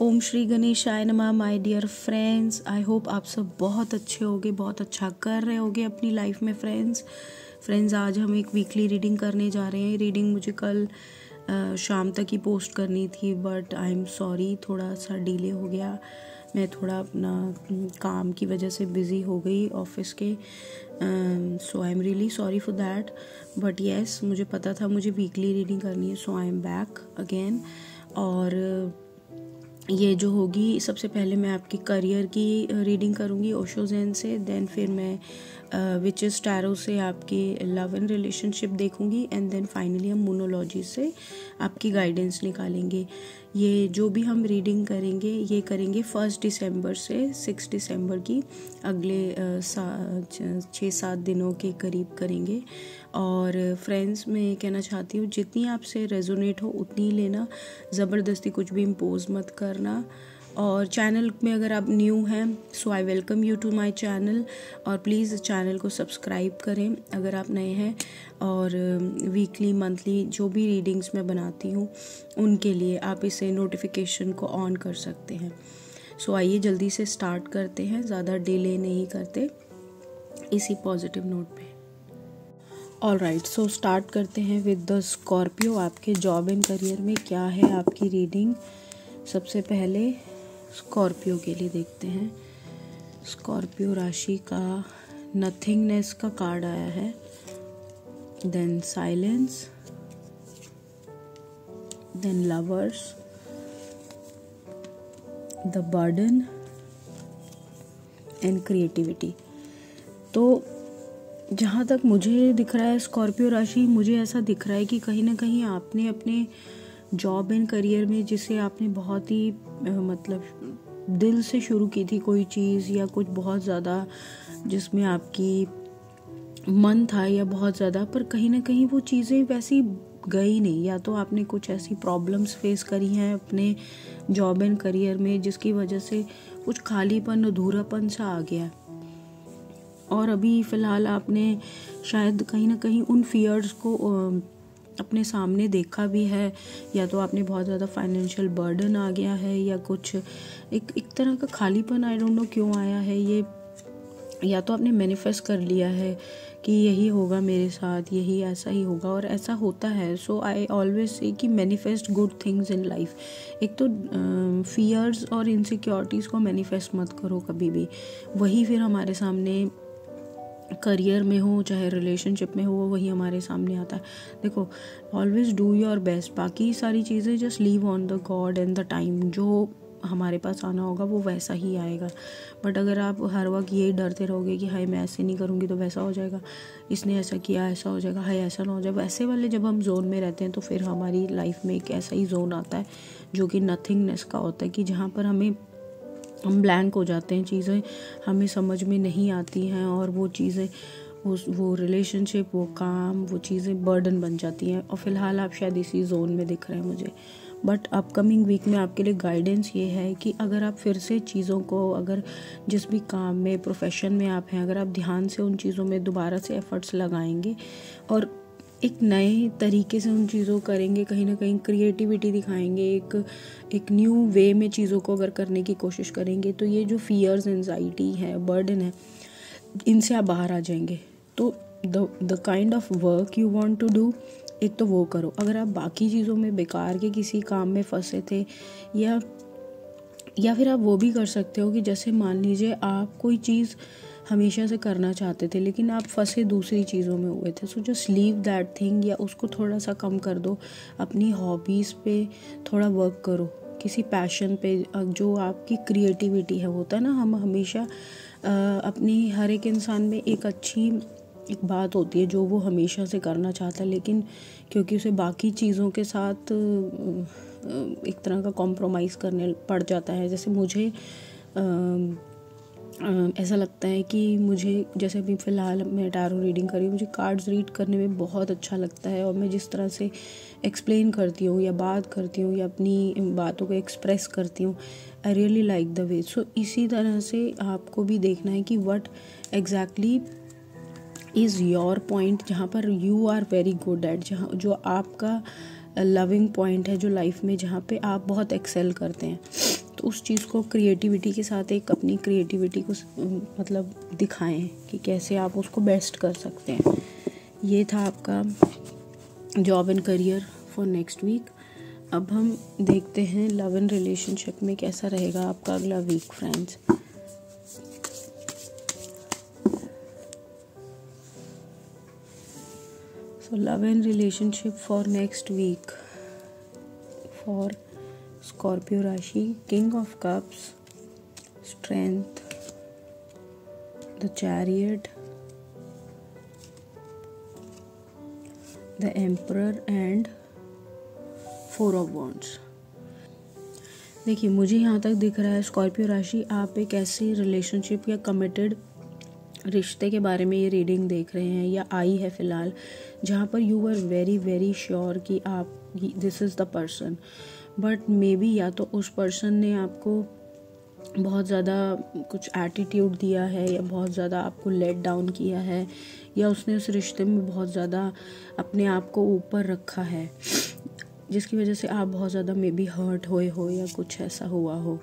ओम श्री गणेशाय नमः। My dear friends, I hope आप सब बहुत अच्छे होगे, बहुत अच्छा कर रहे होगे अपनी लाइफ में। फ्रेंड्स आज हम एक वीकली रीडिंग करने जा रहे हैं। रीडिंग मुझे कल शाम तक ही पोस्ट करनी थी, बट आई एम सॉरी, थोड़ा सा डिले हो गया। मैं थोड़ा अपना काम की वजह से बिज़ी हो गई ऑफिस के, so I am really sorry for that. But yes, मुझे पता था मुझे वीकली रीडिंग करनी है, so I am back again. और ये जो होगी, सबसे पहले मैं आपकी करियर की रीडिंग करूँगी ओशो ज़ेन से, देन फिर मैं विचेस टैरो से आपके लव एंड रिलेशनशिप देखूँगी, एंड देन फाइनली हम मोनोलॉजी से आपकी गाइडेंस निकालेंगे। ये जो भी हम रीडिंग करेंगे, ये करेंगे 1 दिसंबर से 6 दिसंबर की, अगले 6-7 दिनों के करीब करेंगे। और फ्रेंड्स, मैं कहना चाहती हूँ जितनी आपसे रेजोनेट हो उतनी लेना, ज़बरदस्ती कुछ भी इम्पोज मत करना। और चैनल में अगर आप न्यू हैं, so I welcome you to my channel, और प्लीज़ चैनल को सब्सक्राइब करें अगर आप नए हैं। और वीकली मंथली जो भी रीडिंग्स मैं बनाती हूँ उनके लिए आप इसे नोटिफिकेशन को ऑन कर सकते हैं। सो आइए जल्दी से स्टार्ट करते हैं, ज़्यादा डिले नहीं करते, इसी पॉजिटिव नोट पे। ऑलराइट, सो स्टार्ट करते हैं विद द स्कॉर्पियो। आपके जॉब एंड करियर में क्या है आपकी रीडिंग? सबसे पहले स्कॉर्पियो के लिए देखते हैं। स्कॉर्पियो राशि का नथिंगनेस का कार्ड आया है, then silence, then lovers, the burden and creativity. तो जहाँ तक मुझे दिख रहा है स्कॉर्पियो राशि, मुझे ऐसा दिख रहा है कि कहीं ना कहीं आपने अपने जॉब एंड करियर में, जिसे आपने बहुत ही मतलब दिल से शुरू की थी कोई चीज़, या कुछ बहुत ज़्यादा जिसमें आपकी मन था, या बहुत ज़्यादा, पर कहीं ना कहीं वो चीज़ें वैसी गई नहीं, या तो आपने कुछ ऐसी प्रॉब्लम्स फेस करी हैं अपने जॉब एंड करियर में जिसकी वजह से कुछ खालीपन, अधूरापन सा आ गया। और अभी फ़िलहाल आपने शायद कहीं ना कहीं उन फियर्स को अपने सामने देखा भी है, या तो आपने बहुत ज़्यादा फाइनेंशियल बर्डन आ गया है, या कुछ एक तरह का खालीपन, आई डोंट नो क्यों आया है ये, या तो आपने मैनिफेस्ट कर लिया है कि यही होगा मेरे साथ, यही ऐसा ही होगा, और ऐसा होता है। सो आई ऑलवेज से कि manifest good things in life. एक तो फियर्स और इनसिक्योरिटीज़ को मैनिफेस्ट मत करो कभी भी, वही फिर हमारे सामने, करियर में हो चाहे रिलेशनशिप में हो, वो वही हमारे सामने आता है। देखो, ऑलवेज डू योर बेस्ट, बाकी सारी चीज़ें just leave on the God and the time. जो हमारे पास आना होगा वो वैसा ही आएगा। बट अगर आप हर वक्त ये डरते रहोगे कि हाय मैं ऐसे नहीं करूँगी तो वैसा हो जाएगा, इसने ऐसा किया ऐसा हो जाएगा, हाय ऐसा ना हो जाए, वैसे वाले जब हम जोन में रहते हैं तो फिर हमारी लाइफ में एक ऐसा ही जोन आता है जो कि नथिंगनेस का होता है, कि जहाँ पर हम ब्लैंक हो जाते हैं, चीज़ें हमें समझ में नहीं आती हैं, और वो चीज़ें, वो रिलेशनशिप, वो काम, वो चीज़ें बर्डन बन जाती हैं। और फिलहाल आप शायद इसी जोन में दिख रहे हैं मुझे। बट अपकमिंग वीक में आपके लिए गाइडेंस ये है कि अगर आप फिर से चीज़ों को, अगर जिस भी काम में, प्रोफेशन में आप हैं, अगर आप ध्यान से उन चीज़ों में दोबारा से एफर्ट्स लगाएंगे और एक नए तरीके से उन चीज़ों को करेंगे, कहीं ना कहीं क्रिएटिविटी दिखाएंगे, एक न्यू वे में चीज़ों को अगर करने की कोशिश करेंगे, तो ये जो फियर्स, एंजाइटी है, बर्डन है, इनसे आप बाहर आ जाएंगे। तो the kind of work you want to do, एक तो वो करो। अगर आप बाकी चीज़ों में, बेकार के किसी काम में फंसे थे, या फिर आप वो भी कर सकते हो कि जैसे मान लीजिए आप कोई चीज़ हमेशा से करना चाहते थे लेकिन आप फंसे दूसरी चीज़ों में हुए थे, so just leave that thing, या उसको थोड़ा सा कम कर दो। अपनी हॉबीज़ पे थोड़ा वर्क करो, किसी पैशन पे, जो आपकी क्रिएटिविटी है। होता है ना, हम हमेशा अपनी, हर एक इंसान में एक अच्छी एक बात होती है जो वो हमेशा से करना चाहता है, लेकिन क्योंकि उसे बाकी चीज़ों के साथ एक तरह का कॉम्प्रोमाइज़ करने पड़ जाता है। जैसे मुझे ऐसा लगता है कि मुझे, जैसे अभी फ़िलहाल मैं टैरो रीडिंग कर रही हूँ, मुझे कार्ड्स रीड करने में बहुत अच्छा लगता है, और मैं जिस तरह से एक्सप्लेन करती हूँ या बात करती हूँ या अपनी बातों को एक्सप्रेस करती हूँ, I really like the way. So इसी तरह से आपको भी देखना है कि what exactly is your point, जहाँ पर you are very good at, जहाँ जो आपका लविंग पॉइंट है, जो लाइफ में, जहाँ पे आप बहुत एक्सेल करते हैं। तो उस चीज़ को क्रिएटिविटी के साथ, एक अपनी क्रिएटिविटी को मतलब दिखाएं कि कैसे आप उसको बेस्ट कर सकते हैं। ये था आपका job and career for next week. अब हम देखते हैं लव एंड रिलेशनशिप में कैसा रहेगा आपका अगला week friends. So love and relationship for next week for Scorpio राशि, king of cups, strength, the chariot, the emperor and four of wands. देखिए मुझे यहाँ तक दिख रहा है स्कॉर्पियो राशि, आप एक ऐसी रिलेशनशिप या कमिटेड रिश्ते के बारे में ये रीडिंग देख रहे हैं या आई है फिलहाल, जहाँ पर you are very very sure कि आप this is the person, but maybe या तो उस पर्सन ने आपको बहुत ज़्यादा कुछ एटीट्यूड दिया है या बहुत ज़्यादा आपको लेट डाउन किया है या उसने उस रिश्ते में बहुत ज़्यादा अपने आप को ऊपर रखा है, जिसकी वजह से आप बहुत ज़्यादा मे बी हर्ट होए हो या कुछ ऐसा हुआ हो।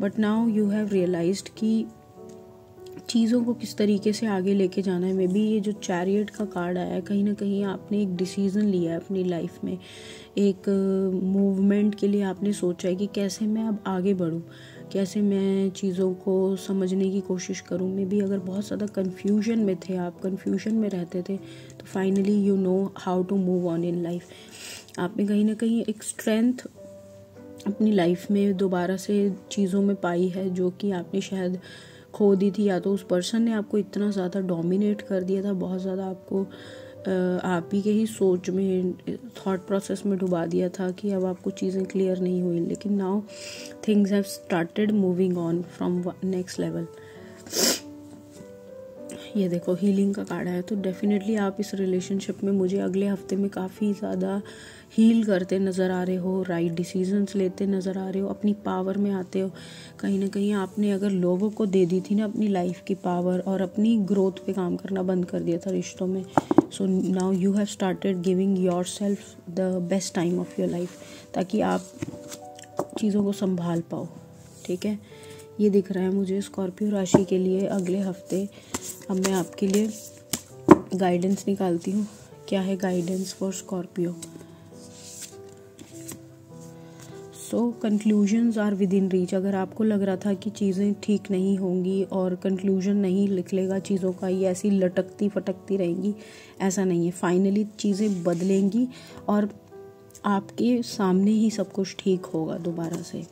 But now you have realised कि चीज़ों को किस तरीके से आगे लेके जाना है। मे बी ये जो चैरियट का कार्ड आया है, कहीं ना कहीं आपने एक डिसीज़न लिया है अपनी लाइफ में, एक मूवमेंट के लिए आपने सोचा है कि कैसे मैं अब आगे बढ़ूँ, कैसे मैं चीज़ों को समझने की कोशिश करूँ। मे बी अगर बहुत ज़्यादा कन्फ्यूजन में थे आप, कन्फ्यूजन में रहते थे, तो finally you know how to move on in life. आपने कहीं ना कहीं एक स्ट्रेंथ अपनी लाइफ में दोबारा से चीज़ों में पाई है जो कि आपने शायद खो दी थी, या तो उस पर्सन ने आपको इतना ज़्यादा डोमिनेट कर दिया था, बहुत ज़्यादा आपको आप ही के ही सोच में, थॉट प्रोसेस में डुबा दिया था कि अब आपको चीज़ें क्लियर नहीं हुई। लेकिन now things have started moving on from next level. ये देखो हीलिंग का कार्ड है, तो डेफिनेटली आप इस रिलेशनशिप में मुझे अगले हफ्ते में काफ़ी ज़्यादा हील करते नज़र आ रहे हो, राइट डिसीजंस लेते नज़र आ रहे हो, अपनी पावर में आते हो। कहीं ना कहीं आपने अगर लोगों को दे दी थी ना अपनी लाइफ की पावर और अपनी ग्रोथ पे काम करना बंद कर दिया था रिश्तों में, so now you have started giving yourself the best time of your life, ताकि आप चीज़ों को संभाल पाओ। ठीक है, ये दिख रहा है मुझे स्कॉर्पियो राशि के लिए अगले हफ्ते। अब मैं आपके लिए गाइडेंस निकालती हूँ, क्या है guidance for Scorpio. So conclusions are within reach. अगर आपको लग रहा था कि चीज़ें ठीक नहीं होंगी और कंक्लूजन नहीं निकलेगा चीज़ों का, ये ऐसी लटकती फटकती रहेंगी, ऐसा नहीं है। फाइनली चीज़ें बदलेंगी और आपके सामने ही सब कुछ ठीक होगा दोबारा से।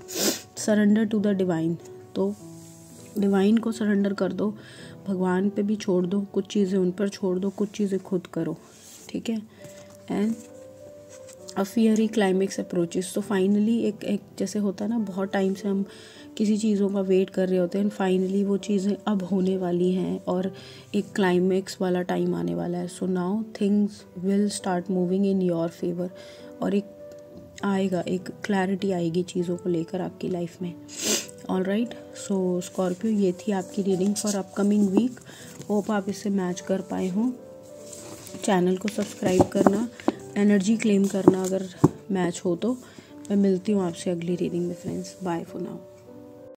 सरेंडर टू द डिवाइन, तो डिवाइन को सरेंडर कर दो, भगवान पे भी छोड़ दो, कुछ चीज़ें उन पर छोड़ दो, कुछ चीज़ें खुद करो। ठीक है, and a fiery climax approaches. तो फाइनली एक जैसे होता है ना, बहुत टाइम से हम किसी चीज़ों का वेट कर रहे होते हैं, फाइनली वो चीज़ें अब होने वाली हैं और एक क्लाइमेक्स वाला टाइम आने वाला है। So now things will start moving in your favour, और एक आएगा, एक क्लैरिटी आएगी चीज़ों को लेकर आपकी लाइफ में। ऑलराइट, सो स्कॉर्पियो ये थी आपकी reading for upcoming week. Hope आप इससे मैच कर पाए हों। चैनल को सब्सक्राइब करना, एनर्जी क्लेम करना अगर मैच हो तो। मैं मिलती हूँ आपसे अगली रीडिंग में फ्रेंड्स। Bye for now.